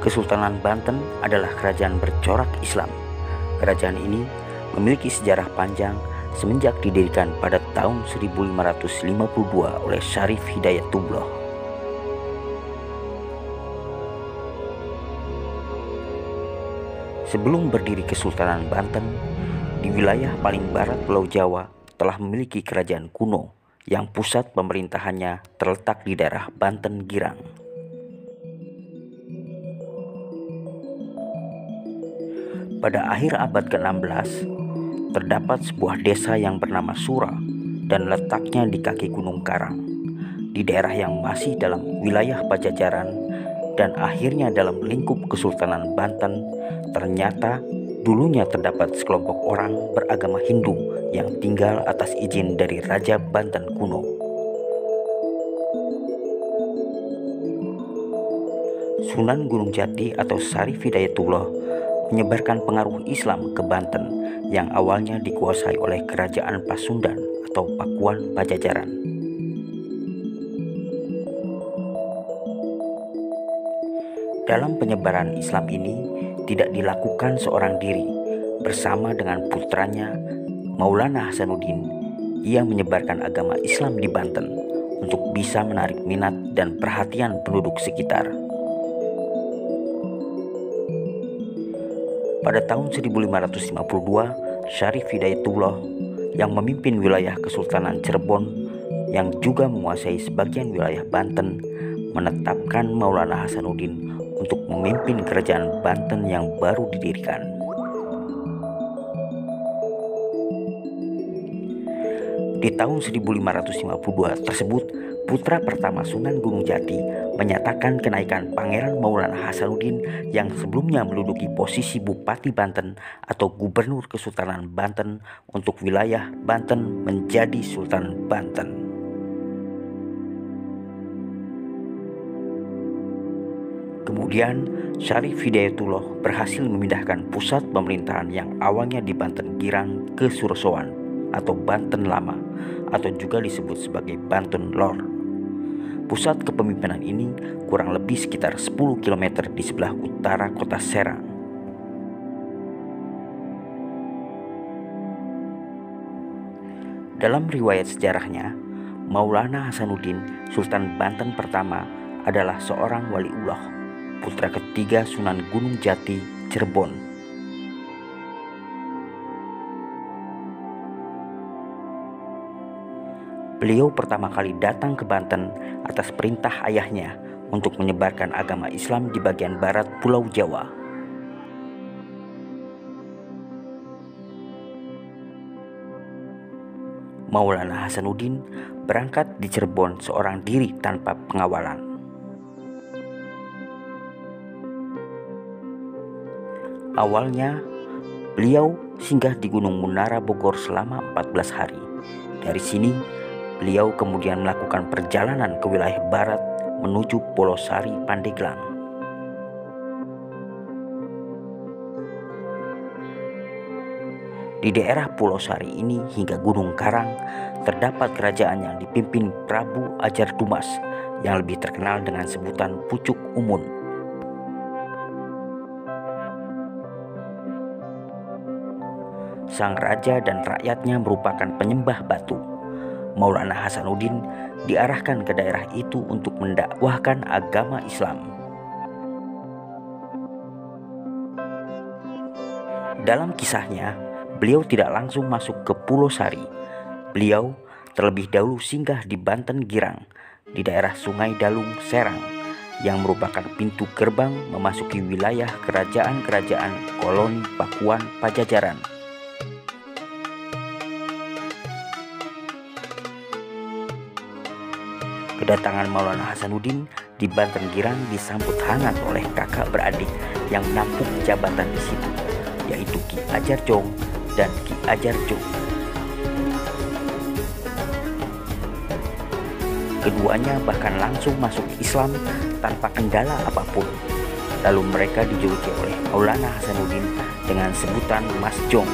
Kesultanan Banten adalah kerajaan bercorak Islam. Kerajaan ini memiliki sejarah panjang semenjak didirikan pada tahun 1552 oleh Syarif Hidayatullah. Sebelum berdiri Kesultanan Banten, di wilayah paling barat Pulau Jawa telah memiliki kerajaan kuno yang pusat pemerintahannya terletak di daerah Banten Girang. Pada akhir abad ke-16, terdapat sebuah desa yang bernama Sura dan letaknya di kaki Gunung Karang, di daerah yang masih dalam wilayah Pajajaran dan akhirnya dalam lingkup Kesultanan Banten. Ternyata dulunya terdapat sekelompok orang beragama Hindu yang tinggal atas izin dari Raja Banten kuno. Sunan Gunung Jati atau Syarif Hidayatullah menyebarkan pengaruh Islam ke Banten yang awalnya dikuasai oleh Kerajaan Pasundan atau Pakuan Pajajaran. Dalam penyebaran Islam ini tidak dilakukan seorang diri. Bersama dengan putranya Maulana Hasanudin, ia menyebarkan agama Islam di Banten untuk bisa menarik minat dan perhatian penduduk sekitar. Pada tahun 1552, Syarif Hidayatullah yang memimpin wilayah Kesultanan Cirebon yang juga menguasai sebagian wilayah Banten menetapkan Maulana Hasanudin untuk memimpin kerajaan Banten yang baru didirikan. Di tahun 1552 tersebut, putra pertama Sunan Gunung Jati menyatakan kenaikan Pangeran Maulana Hasanudin yang sebelumnya menduduki posisi Bupati Banten atau Gubernur Kesultanan Banten untuk wilayah Banten menjadi Sultan Banten. Kemudian Syarif Hidayatullah berhasil memindahkan pusat pemerintahan yang awalnya di Banten Girang ke Surosowan atau Banten Lama atau juga disebut sebagai Banten Lor. Pusat kepemimpinan ini kurang lebih sekitar 10 km di sebelah utara Kota Serang. Dalam riwayat sejarahnya, Maulana Hasanudin, Sultan Banten pertama, adalah seorang waliullah, putra ketiga Sunan Gunung Jati, Cirebon. Beliau pertama kali datang ke Banten atas perintah ayahnya untuk menyebarkan agama Islam di bagian barat Pulau Jawa. Maulana Hasanudin berangkat di Cirebon seorang diri tanpa pengawalan. Awalnya, beliau singgah di Gunung Munara Bogor selama 14 hari. Dari sini, beliau kemudian melakukan perjalanan ke wilayah barat menuju Pulau Sari Pandeglang. Di daerah Pulau Sari ini hingga Gunung Karang terdapat kerajaan yang dipimpin Prabu Ajar Tumas yang lebih terkenal dengan sebutan Pucuk Umun. Sang raja dan rakyatnya merupakan penyembah batu. Maulana Hasanudin diarahkan ke daerah itu untuk mendakwahkan agama Islam. Dalam kisahnya, beliau tidak langsung masuk ke Pulau Sari. Beliau terlebih dahulu singgah di Banten Girang, di daerah Sungai Dalung Serang, yang merupakan pintu gerbang memasuki wilayah kerajaan-kerajaan koloni Pakuan Pajajaran. Kedatangan Maulana Hasanudin di Banten Girang disambut hangat oleh kakak beradik yang menampung jabatan di situ, yaitu Ki Ajar Jong dan Ki Ajar Jong. Keduanya bahkan langsung masuk Islam tanpa kendala apapun. Lalu mereka dijuluki oleh Maulana Hasanudin dengan sebutan Mas Jong.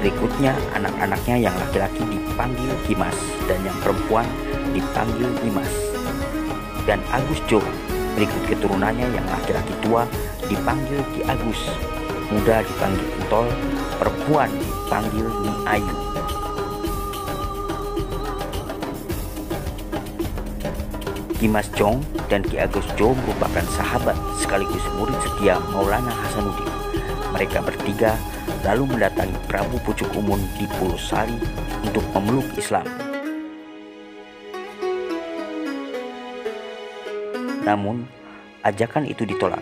Berikutnya anak-anaknya yang laki-laki dipanggil Kimas dan yang perempuan dipanggil Imas. Dan Agus Jong, berikut keturunannya yang laki-laki tua dipanggil Ki Agus, muda dipanggil Entol, perempuan dipanggil Ni Ayu. Kimas Jong dan Ki Agus Jong merupakan sahabat sekaligus murid setia Maulana Hasanudin. Mereka bertiga lalu mendatangi Prabu Pucuk Umun di Pulau Sari untuk memeluk Islam. Namun, ajakan itu ditolak.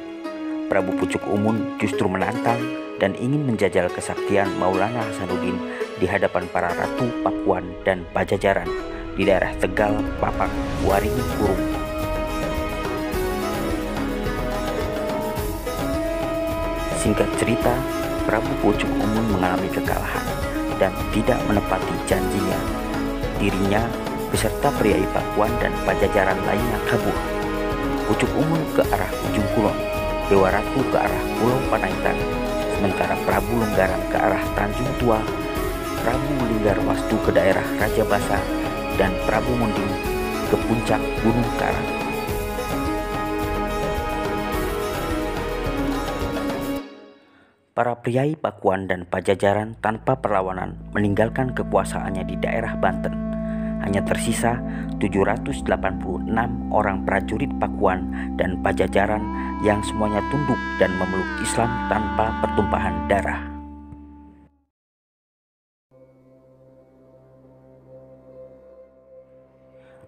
Prabu Pucuk Umun justru menantang dan ingin menjajal kesaktian Maulana Hasanudin di hadapan para ratu Pakuan dan Pajajaran di daerah Tegal, Papak, Waringin Kurung. Singkat cerita, Prabu Pucuk Umun mengalami kekalahan dan tidak menepati janjinya. Dirinya beserta priai Pakuan dan Pajajaran lainnya kabur. Pucuk Umun ke arah Ujung Kulon, Dewaraku ke arah Pulau Panaitan, sementara Prabu Lenggaran ke arah Tanjung Tua, Prabu Linggarwastu ke daerah Raja Basah, dan Prabu Munding ke puncak Gunung Karang. Para priai Pakuan dan Pajajaran tanpa perlawanan meninggalkan kekuasaannya di daerah Banten. Hanya tersisa 786 orang prajurit Pakuan dan Pajajaran yang semuanya tunduk dan memeluk Islam tanpa pertumpahan darah.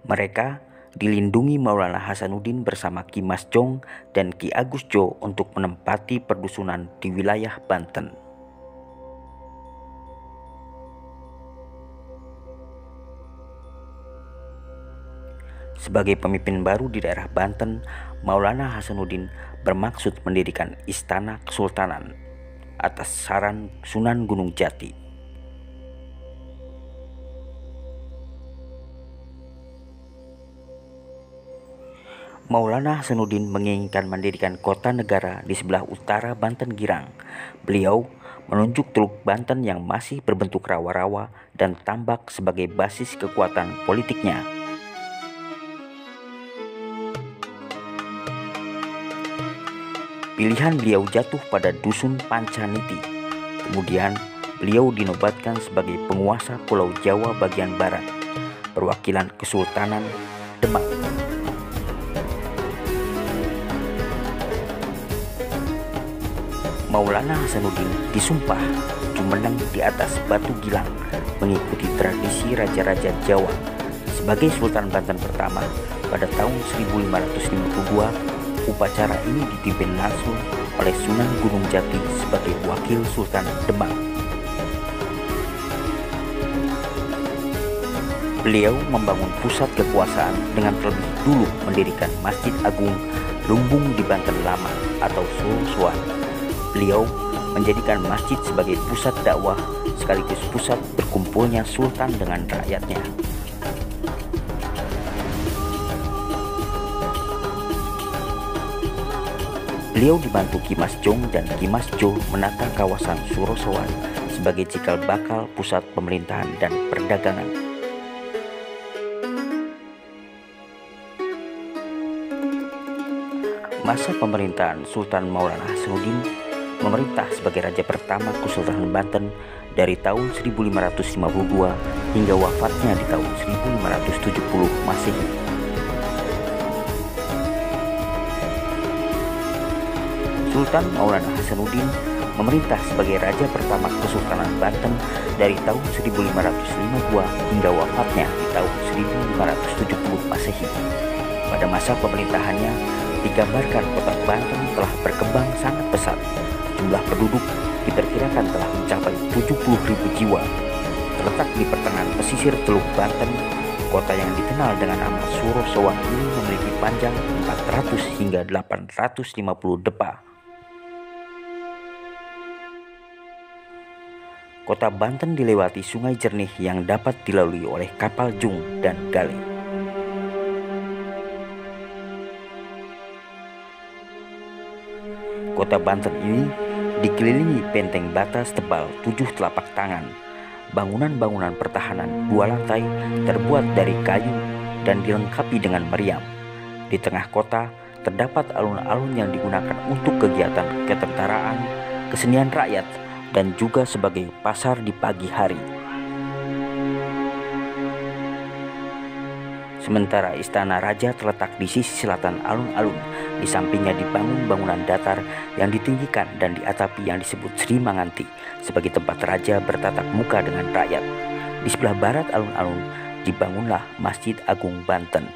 Mereka dilindungi Maulana Hasanudin bersama Ki Mas Jong dan Ki Agus Jong untuk menempati perdusunan di wilayah Banten. Sebagai pemimpin baru di daerah Banten, Maulana Hasanudin bermaksud mendirikan Istana Kesultanan atas saran Sunan Gunung Jati. Maulana Hasanudin menginginkan mendirikan kota negara di sebelah utara Banten Girang. Beliau menunjuk Teluk Banten yang masih berbentuk rawa-rawa dan tambak sebagai basis kekuatan politiknya. Pilihan beliau jatuh pada Dusun Pancaniti. Kemudian beliau dinobatkan sebagai penguasa Pulau Jawa bagian barat, perwakilan Kesultanan Demak. Maulana Hasanudin disumpah jumeneng di atas batu gilang mengikuti tradisi raja-raja Jawa. Sebagai Sultan Banten pertama pada tahun 1552, upacara ini dipimpin langsung oleh Sunan Gunung Jati sebagai wakil Sultan Demak. Beliau membangun pusat kekuasaan dengan terlebih dulu mendirikan Masjid Agung Rumbung di Banten Lama atau Surosowan. Beliau menjadikan masjid sebagai pusat dakwah sekaligus pusat berkumpulnya sultan dengan rakyatnya. Beliau dibantu Ki Mas Jong dan Ki Mas Jong menata kawasan Surosowan sebagai cikal bakal pusat pemerintahan dan perdagangan. Masa pemerintahan Sultan Maulana Hasanudin memerintah sebagai raja pertama Kesultanan Banten dari tahun 1552 hingga wafatnya di tahun 1570 Masehi. Sultan Maulana Hasanudin memerintah sebagai raja pertama Kesultanan Banten dari tahun 1552 hingga wafatnya di tahun 1570 Masehi. Pada masa pemerintahannya digambarkan kota Banten telah berkembang sangat pesat. Jumlah penduduk diperkirakan telah mencapai 70.000 jiwa. Terletak di pertengahan pesisir Teluk Banten, Kota yang dikenal dengan nama Surosowan ini memiliki panjang 400 hingga 850 depa. Kota Banten dilewati sungai jernih yang dapat dilalui oleh kapal jung dan gale. Kota Banten ini dikelilingi benteng batas tebal 7 telapak tangan. Bangunan-bangunan pertahanan 2 lantai terbuat dari kayu dan dilengkapi dengan meriam. Di tengah kota terdapat alun-alun yang digunakan untuk kegiatan ketentaraan, kesenian rakyat, dan juga sebagai pasar di pagi hari. Sementara istana raja terletak di sisi selatan alun-alun, di sampingnya dibangun bangunan datar yang ditinggikan dan diatapi yang disebut Sri Manganti sebagai tempat raja bertatap muka dengan rakyat. Di sebelah barat alun-alun dibangunlah Masjid Agung Banten.